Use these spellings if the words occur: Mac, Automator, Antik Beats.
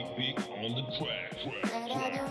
Antik Beats on the track.